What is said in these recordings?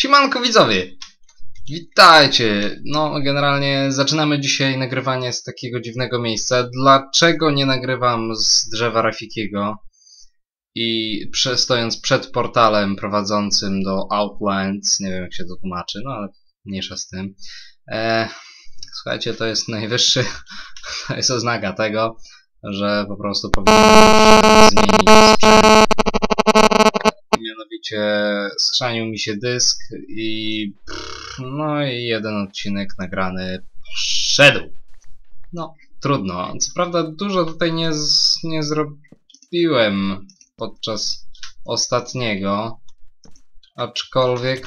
Siemanko widzowie! Witajcie! No generalnie zaczynamy dzisiaj nagrywanie z takiego dziwnego miejsca. Dlaczego nie nagrywam z drzewa Rafikiego i stojąc przed portalem prowadzącym do Outlands, nie wiem jak się to tłumaczy, no ale mniejsza z tym. Słuchajcie, to jest najwyższy, to jest oznaka tego, że po prostu powinienem zmienić sprzęt. Mianowicie schrzanił mi się dysk i no i jeden odcinek nagrany poszedł. No, trudno. Co prawda dużo tutaj nie zrobiłem podczas ostatniego, aczkolwiek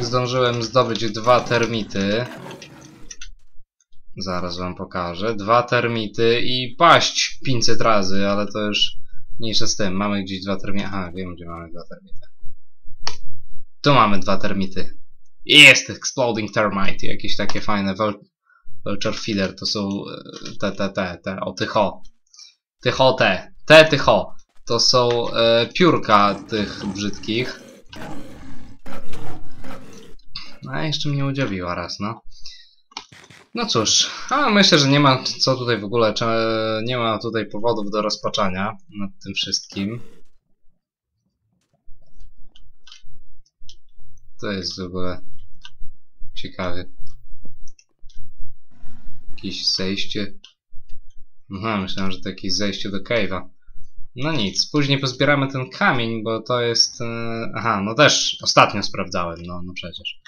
zdążyłem zdobyć 2 termity. Zaraz wam pokażę. 2 termity i paść 500 razy, ale to już mniejsza z tym. Mamy gdzieś 2 termity. Aha, wiem gdzie mamy 2 termity. Tu mamy 2 termity. Jest Exploding Termite. Jakieś takie fajne. Vulture Feeder to są te. O, tycho. Tycho te. Te tycho. To są piórka tych brzydkich. A jeszcze mnie udzieliła raz, no. No cóż, a myślę, że nie ma co tutaj w ogóle, nie ma tutaj powodów do rozpaczania nad tym wszystkim. To jest w ogóle ciekawe. Jakieś zejście. Aha, myślałem, że to jakieś zejście do cave'a. No nic, później pozbieramy ten kamień, bo to jest... Aha, no też ostatnio sprawdzałem, no przecież.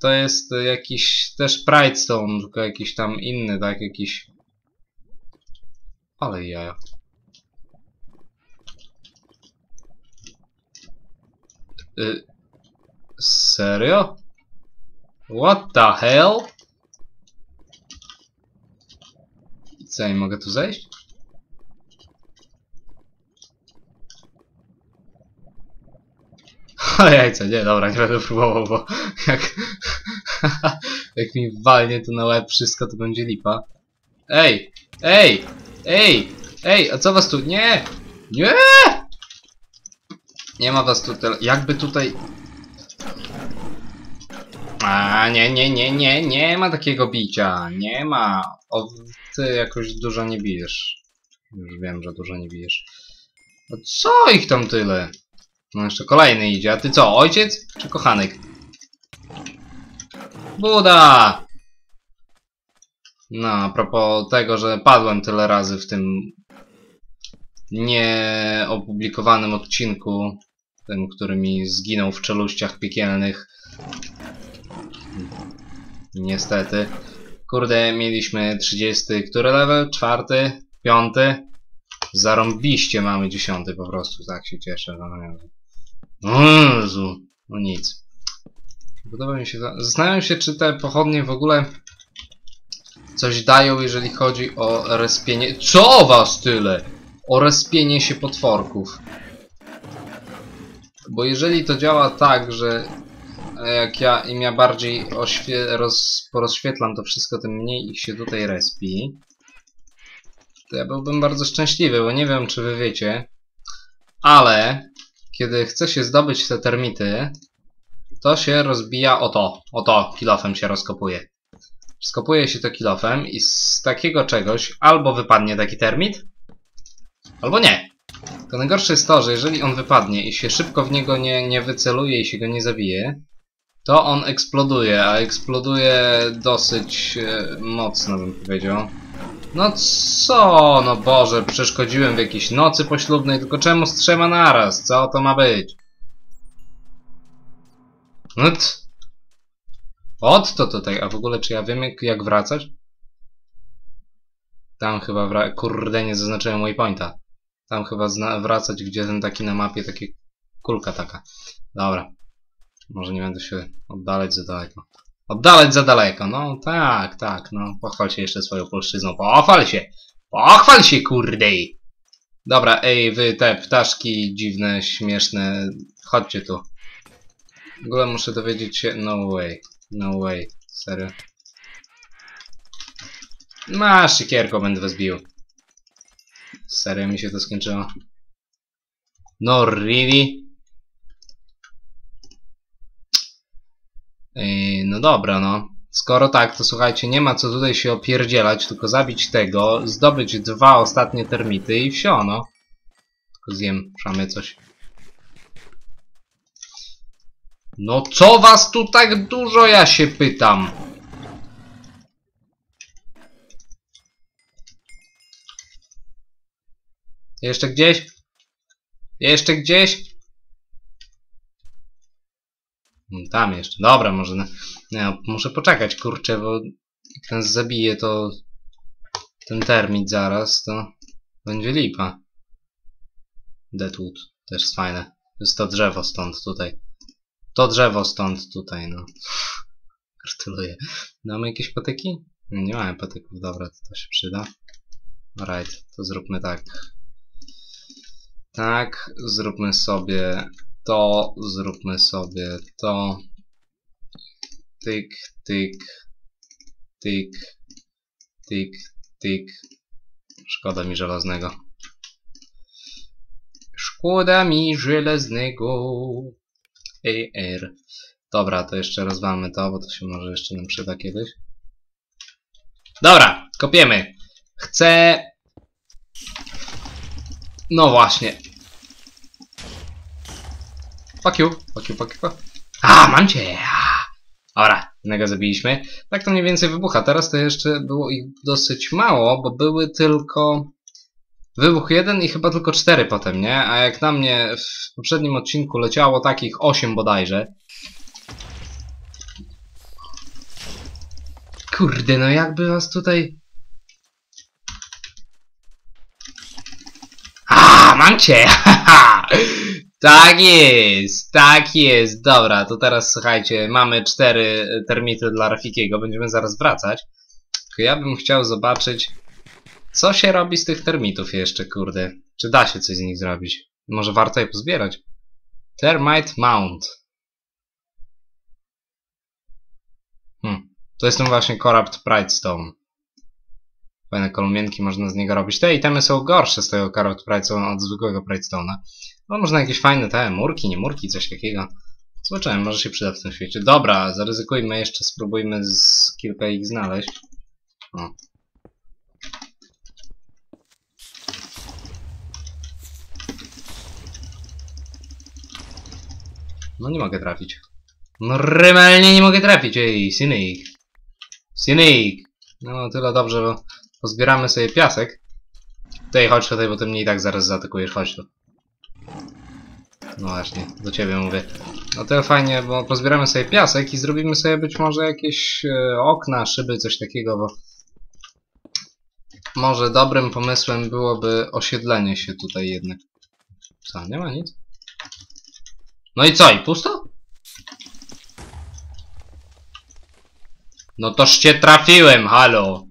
To jest jakiś też Pride Stone, tylko jakiś tam inny, tak? Jakiś... Ale jaja. Serio? What the hell? Co, nie mogę tu zejść? Ale jajca, nie, dobra, nie będę próbował, bo jak mi walnie to na łeb wszystko, to będzie lipa. Ej! Ej! Ej! Ej! A co was tu? Nie! Nie! Nie ma was tutaj, jakby tutaj... A nie ma takiego bicia, nie ma. O, ty jakoś dużo nie bijesz. Już wiem, że dużo nie bijesz. No co ich tam tyle? No jeszcze kolejny idzie, a ty co, ojciec czy kochanek? Buda! No, a propos tego, że padłem tyle razy w tym nieopublikowanym odcinku, tym, który mi zginął w czeluściach piekielnych. Niestety. Kurde, mieliśmy 30, który level? 4? 5? Zarąbiście mamy 10 po prostu, tak się cieszę. O Jezu, no nic. Podoba mi się to. Zastanawiam się, czy te pochodnie w ogóle coś dają, jeżeli chodzi o respienie. Co was tyle? O respienie się potworków. Bo jeżeli to działa tak, że jak ja bardziej porozświetlam to wszystko, tym mniej ich się tutaj respi. To ja byłbym bardzo szczęśliwy, bo nie wiem, czy wy wiecie, ale kiedy chce się zdobyć te termity, to się rozbija o to, kilofem się rozkopuje. Skopuje się to kilofem i z takiego czegoś albo wypadnie taki termit, albo nie. To najgorsze jest to, że jeżeli on wypadnie i się szybko w niego nie wyceluje i się go nie zabije, to on eksploduje, a eksploduje dosyć mocno, bym powiedział. No co? No Boże, przeszkodziłem w jakiejś nocy poślubnej, tylko czemu z 3 naraz? Co to ma być? Ot to tutaj, a w ogóle czy ja wiem jak wracać? Tam chyba kurde, nie zaznaczyłem waypointa. Tam chyba wracać, gdzie ten taki na mapie, takie kulka taka. Dobra. Może nie będę się oddalać za daleko. Oddalać za daleko, no tak, no pochwal się jeszcze swoją polszczyzną, pochwal się kurdej! Dobra, ej wy te ptaszki dziwne, śmieszne, chodźcie tu. W ogóle muszę dowiedzieć się, no way, serio. Masz siekierko, będę was bił. Serio mi się to skończyło. No really? No dobra, no. Skoro tak, to słuchajcie, nie ma co tutaj się opierdzielać, tylko zabić tego, zdobyć 2 ostatnie termity i wsio, no. Tylko zjem, szamy coś. No co was tu tak dużo, ja się pytam? Jeszcze gdzieś? Jeszcze gdzieś? Tam jeszcze. Dobra, może... Ja muszę poczekać, kurczę, bo jak nas zabije, to... ten termit zaraz, to... będzie lipa. Deadwood. Też jest fajne. To jest to drzewo stąd tutaj. To drzewo stąd tutaj, no. Gratuluję. Mamy jakieś patyki? Nie, nie mamy patyków. Dobra, to się przyda. Alright, to zróbmy tak. Tak, zróbmy sobie to, zróbmy sobie to. Tyk, tyk, tyk, tyk, tyk. Szkoda mi żelaznego. Szkoda mi żelaznego. ER. Dobra, to jeszcze rozwalmy to, bo to się może jeszcze nam przyda kiedyś. Dobra, kopiemy. Chcę... No właśnie. Fuck you, fuck you, fuck you, fuck. A, mam cię! Dobra, jednego zabiliśmy. Tak to mniej więcej wybucha. Teraz to jeszcze było ich dosyć mało, bo były tylko... Wybuch 1 i chyba tylko 4 potem, nie? A jak na mnie w poprzednim odcinku leciało takich 8 bodajże. Kurde, no jakby was tutaj... Mam cię! Tak jest! Tak jest! Dobra, to teraz słuchajcie, mamy 4 termity dla Rafikiego, będziemy zaraz wracać. Tylko ja bym chciał zobaczyć, co się robi z tych termitów jeszcze, kurde. Czy da się coś z nich zrobić? Może warto je pozbierać? Termite Mound. To jest ten właśnie Corrupted Pride Stone. Fajne kolumienki można z niego robić. Te itemy są gorsze z tego Corrupted Pride Stone od zwykłego Pride Stone'a. No można jakieś fajne te murki, nie murki, coś takiego. Zobaczymy, może się przyda w tym świecie. Dobra, zaryzykujmy jeszcze, spróbujmy z kilka ich znaleźć. O. No nie mogę trafić. Normalnie nie mogę trafić, ej, synik. Synik. No tyle dobrze, bo pozbieramy sobie piasek. Tutaj chodź tutaj, bo ty mnie i tak zaraz zaatakujesz, chodź tu. No właśnie, do ciebie mówię. No tyle fajnie, bo pozbieramy sobie piasek i zrobimy sobie być może jakieś okna, szyby, coś takiego, bo... Może dobrym pomysłem byłoby osiedlenie się tutaj jednak. Co, nie ma nic? No i co, i pusto? No toż cię trafiłem, halo!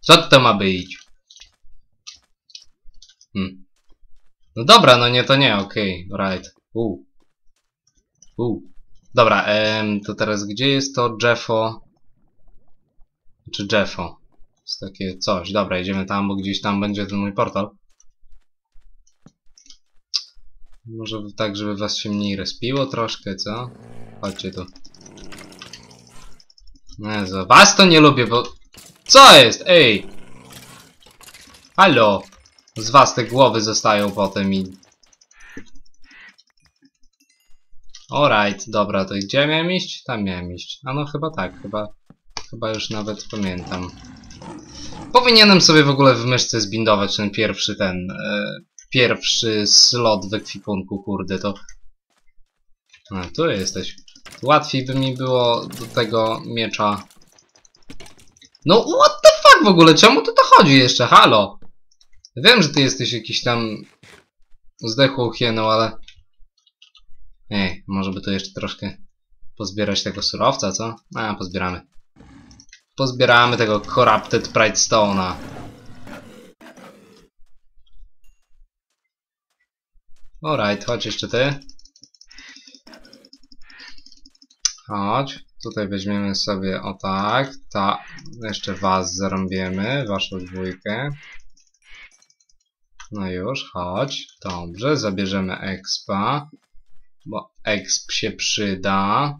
Co to ma być? No dobra, no nie, to nie, okej, okay, right. Dobra, to teraz gdzie jest to Jeffo? Czy Jeffo? Jest takie coś, dobra, idziemy tam, bo gdzieś tam będzie ten mój portal. Może tak, żeby was się mniej respiło troszkę, co? Chodźcie tu. Jezu, was to nie lubię, bo... Co jest? Ej! Halo! Z was te głowy zostają potem i... Alright, dobra, to gdzie miałem iść? Tam miałem iść. A no chyba tak, chyba już nawet pamiętam. Powinienem sobie w ogóle w myszce zbindować ten pierwszy slot w ekwipunku, kurde, to... A, tu jesteś. Łatwiej by mi było do tego miecza... No what the fuck w ogóle? Czemu tu to chodzi jeszcze? Halo! Wiem, że ty jesteś jakiś tam... zdechłą hieną, ale... Ej, może by tu jeszcze troszkę... pozbierać tego surowca, co? A, pozbieramy. Pozbieramy tego Corrupted Pride Stone'a. Alright, chodź jeszcze ty. Chodź, tutaj weźmiemy sobie, o tak, ta, jeszcze was zarąbiemy, waszą dwójkę. No już, chodź, dobrze, zabierzemy expa, bo exp się przyda.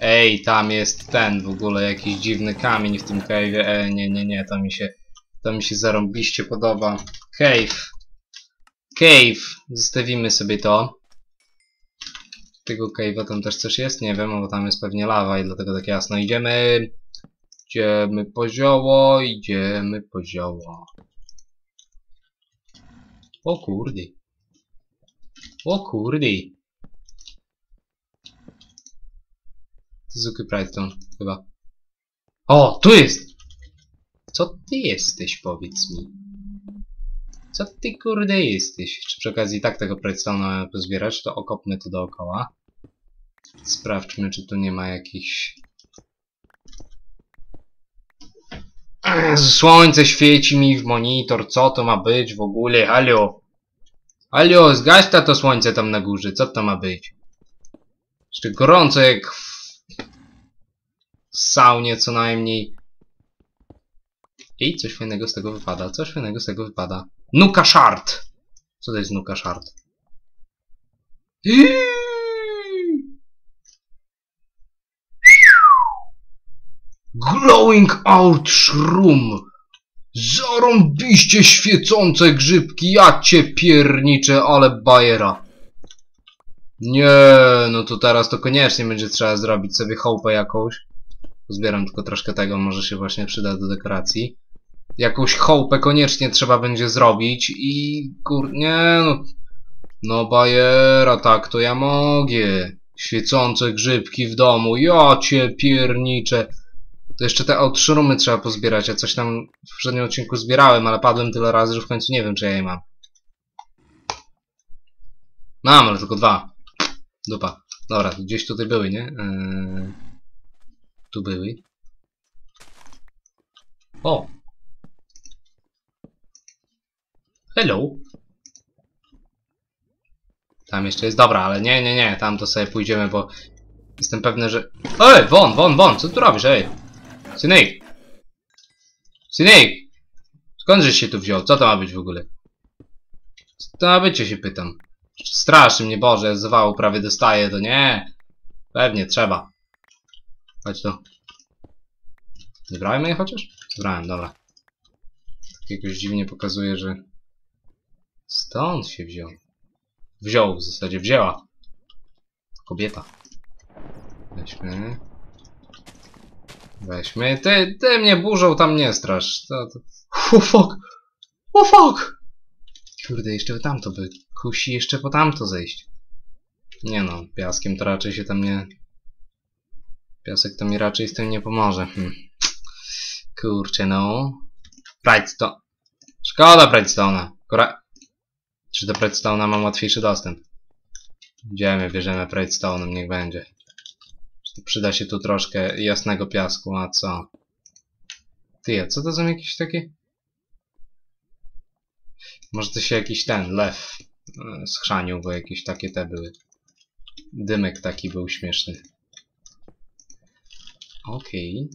Ej, tam jest ten w ogóle jakiś dziwny kamień w tym cave'ie. Ej, nie, to mi się zarąbiście podoba. Cave. Zostawimy sobie to. Tego cave'a tam też coś jest? Nie wiem, bo tam jest pewnie lawa i dlatego tak jasno. Idziemy po zioło, O kurde. Corrupted Pride Stone, chyba. O, tu jest! Co ty jesteś, powiedz mi? Co ty kurde jesteś? Czy przy okazji tak tego Pride Stone'a pozbierać, to okopmy to dookoła. Sprawdźmy, czy tu nie ma jakichś... Słońce świeci mi w monitor, co to ma być w ogóle? Halo! Halo, zgaś to słońce tam na górze, co to ma być? Jeszcze gorąco jak w saunie co najmniej. I coś fajnego z tego wypada, Nuka Shard! Co to jest Nuka Shard? Glowing out shroom! Zarąbiście świecące grzybki, ja cię pierniczę, ale bajera. Nie, no to teraz to koniecznie będzie trzeba zrobić sobie chałupę jakąś. Zbieram tylko troszkę tego, może się właśnie przyda do dekoracji. Jakąś chałupę koniecznie trzeba będzie zrobić i... nie, no... No bajera, tak to ja mogę. Świecące grzybki w domu, ja cię pierniczę. To jeszcze te outshroomy trzeba pozbierać, ja coś tam w poprzednim odcinku zbierałem, ale padłem tyle razy, że w końcu nie wiem, czy ja je mam. Mam, ale tylko dwa. Dupa. Dobra, gdzieś tutaj były, nie? Tu były. O! Hello! Tam jeszcze jest, dobra, ale nie, tam to sobie pójdziemy, bo jestem pewny, że... Ej, won, co tu robisz, ej? Synek! Skądżeś się tu wziął? Co to ma być w ogóle? Co to ma być, ja się pytam. Straszy mnie, Boże, zawału prawie dostaję, to nie. Pewnie, trzeba. Chodź tu. Zebrałem je chociaż? Zebrałem, dobra. Tak jakoś dziwnie pokazuje, że... Stąd się wziął. Wziął, w zasadzie wzięła. Kobieta. Weźmy. Ty mnie burzą, tam nie strasz. O fuck! Kurde, jeszcze by tamto by... Kusi jeszcze po tamto zejść. Nie no, piaskiem to raczej się tam nie... Piasek to mi raczej z tym nie pomoże. Kurczę no... Pride Stone... Szkoda Pride Stone'a. Czy do Pride Stone'a mam łatwiejszy dostęp? Idziemy, bierzemy Pride Stone'em, niech będzie. Przyda się tu troszkę jasnego piasku, a co? Ty, a co to za jakiś taki? Może to się jakiś ten lew schrzanił, bo jakieś takie te były. Dymek taki był śmieszny. Okej.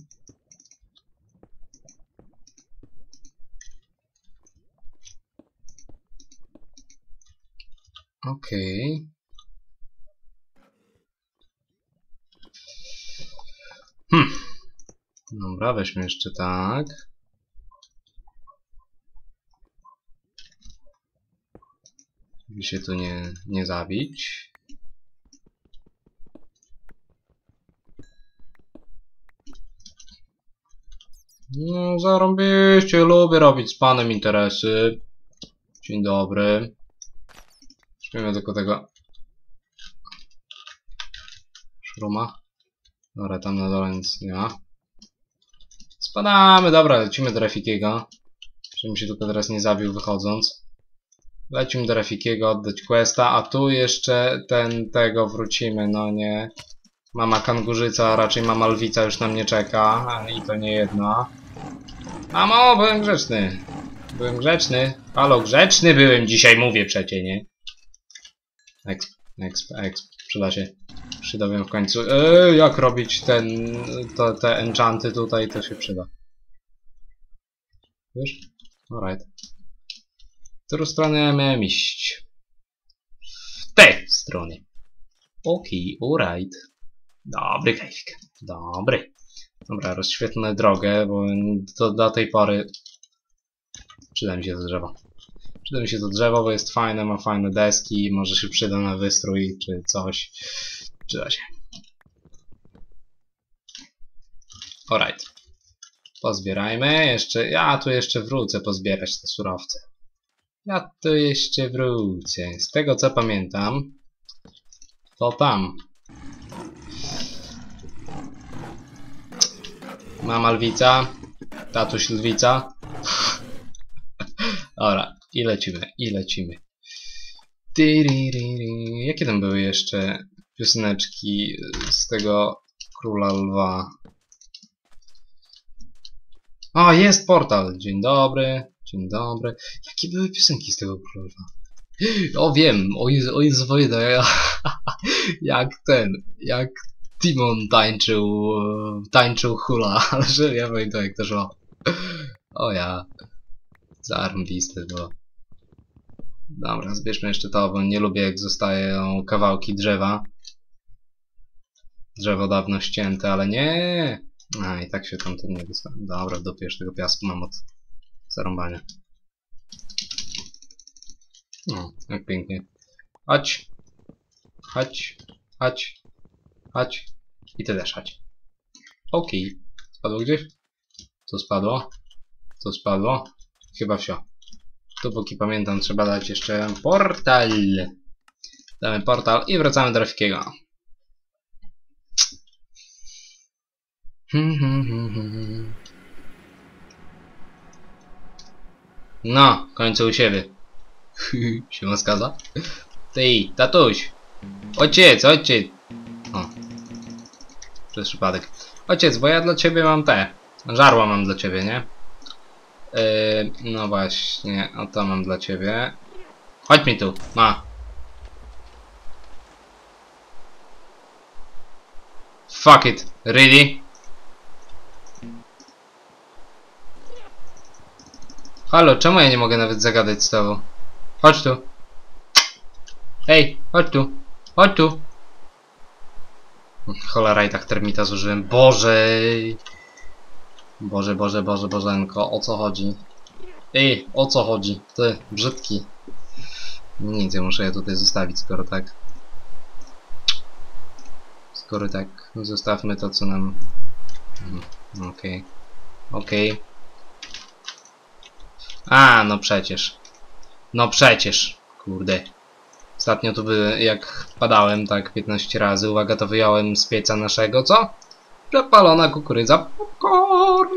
Dobra, weźmy jeszcze tak. Żeby się tu nie zabić. No, zarąbiście, lubię robić z panem interesy. Dzień dobry. Śmiejmy tylko tego... Szruma. Dobra, tam na dole nic nie ma. Spadamy, dobra, lecimy do Rafikiego. Żebym się tutaj teraz nie zabił wychodząc. Lecimy do Rafikiego, oddać questa, a tu jeszcze tego wrócimy, no nie. Mama kangurzyca, a raczej mama lwica już na mnie czeka, i to nie jedna. Mamo, byłem grzeczny. Halo, grzeczny byłem dzisiaj, mówię przecie, nie? Exp, przyda się. Dowiem w końcu. Jak robić te enchanty tutaj, to się przyda. Wiesz? Alright. W którą stronę ja miałem iść? W tej stronie. Okej, alright. Dobry grafik. Dobry. Dobra, rozświetlę drogę, bo do tej pory przyda mi się to drzewo. Przyda mi się to drzewo, bo jest fajne, ma fajne deski, może się przyda na wystrój czy coś. Przyda się. Alright. Pozbierajmy jeszcze. Ja tu jeszcze wrócę pozbierać te surowce. Ja tu jeszcze wrócę. Z tego co pamiętam, to tam. Mama lwica, tatuś lwica. Dobra, i lecimy, i lecimy. Jakie tam były jeszcze pioseneczki z tego Króla Lwa? O, jest portal! Dzień dobry, dzień dobry. Jakie były piosenki z tego Króla Lwa? O, wiem, o Jezu Wojda, jak ten, jak... Timon tańczył hula, ale że ja pamiętam jak to szło. O ja. Zarąbiste było. Dobra, zbierzmy jeszcze to, bo nie lubię jak zostają kawałki drzewa. Drzewo dawno ścięte, ale nie. A i tak się tam nie dostałem. Dobra, w dupie już tego piasku mam od zarąbania. No, jak pięknie. Chodź. Chodź. Chodź. Chodź. I ty też chodź. Okej. Okay. Spadło gdzieś? Tu spadło. Tu spadło. Chyba wsio. Tu póki pamiętam trzeba dać jeszcze portal. Damy portal i wracamy do Rafikiego. No, w końcu u siebie. Siema skaza. Ty, tatuś. Ojciec, ojciec. O, przez przypadek. Ojciec, bo ja dla ciebie mam te. Żarła mam dla ciebie, nie? No właśnie, o to mam dla ciebie. Chodź mi tu, ma. Fuck it, really? Halo, czemu ja nie mogę nawet zagadać z tobą? Chodź tu. Hej, chodź tu. Chodź tu. Cholera, i tak termita zużyłem. Boże! Boże, Boże, Boże, Bożenko, o co chodzi? Ej, o co chodzi? Ty, brzydki. Nic, ja muszę je tutaj zostawić, skoro tak. Skoro tak, zostawmy to, co nam... Okej. Okej. A, no przecież. No przecież, kurde. Ostatnio tu jak padałem, tak 15 razy, uwaga, to wyjąłem z pieca naszego, co? Przepalona kukurydza, popcorn!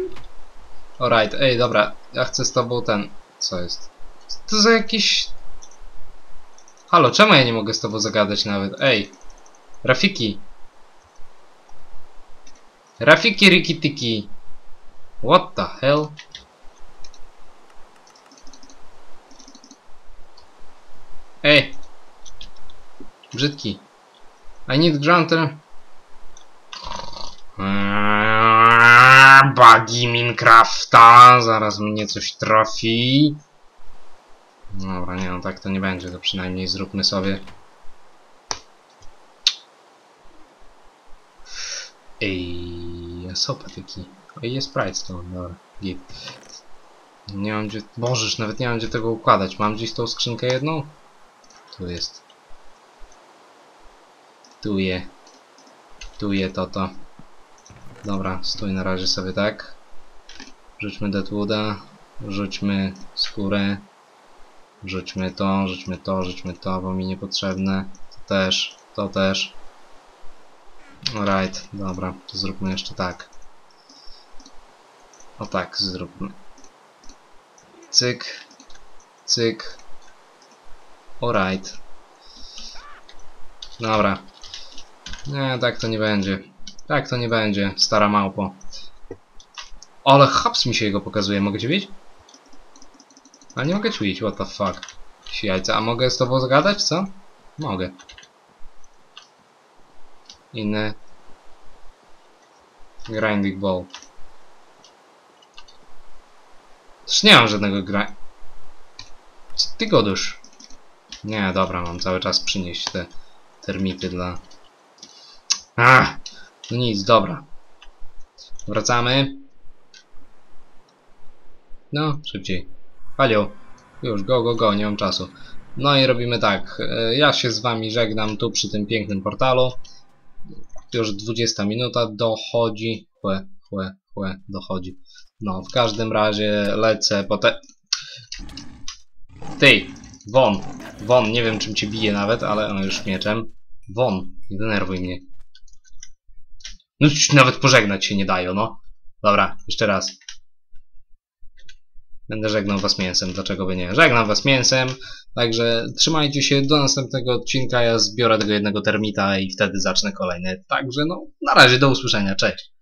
Alright, ej, dobra, ja chcę z tobą ten... Co jest? Co to za jakiś... Halo, czemu ja nie mogę z tobą zagadać nawet? Ej, Rafiki! Rafiki Rikitiki! What the hell? Ej! Brzydki. I need grunter. Bugi Minecrafta. Zaraz mnie coś trafi. Dobra, nie no, tak to nie będzie. To przynajmniej zróbmy sobie. Ej, są patyki. Oj, jest Pride Stone. Dobra, git. Nie mam gdzie... Bożeż, nawet nie mam gdzie tego układać. Mam gdzieś tą skrzynkę jedną? Tu jest. Tu je to. Dobra, stój na razie sobie tak. Rzućmy Deadwooda, rzućmy skórę, rzućmy to, rzućmy to, rzućmy to, bo mi niepotrzebne. To też, to też. Alright, dobra, to zróbmy jeszcze tak. O tak, zróbmy. Cyk, cyk. Alright. Dobra. Nie, tak to nie będzie. Tak to nie będzie, stara małpo. Ale haps mi się jego pokazuje. Mogę cię bić? A nie mogę cię bić, what the fuck. Jajca, a mogę z tobą zagadać, co? Mogę. Inne. Grinding ball. Też nie mam żadnego Co ty godusz? Nie, dobra, mam cały czas przynieść te termity dla... No nic, dobra. Wracamy. No, szybciej. Palił. Już, go, nie mam czasu. No i robimy tak. Ja się z wami żegnam tu przy tym pięknym portalu. Już 20 minuta dochodzi. Dochodzi. No, w każdym razie lecę po te... Ty, won. Won, nie wiem czym cię bije nawet, ale on już mieczem. Won, nie denerwuj mnie. No, nawet pożegnać się nie dają, no. Dobra, jeszcze raz. Będę żegnał was mięsem, dlaczego by nie? Żegnam was mięsem, także trzymajcie się do następnego odcinka, ja zbiorę tego jednego termita i wtedy zacznę kolejny. Także no, na razie, do usłyszenia, cześć!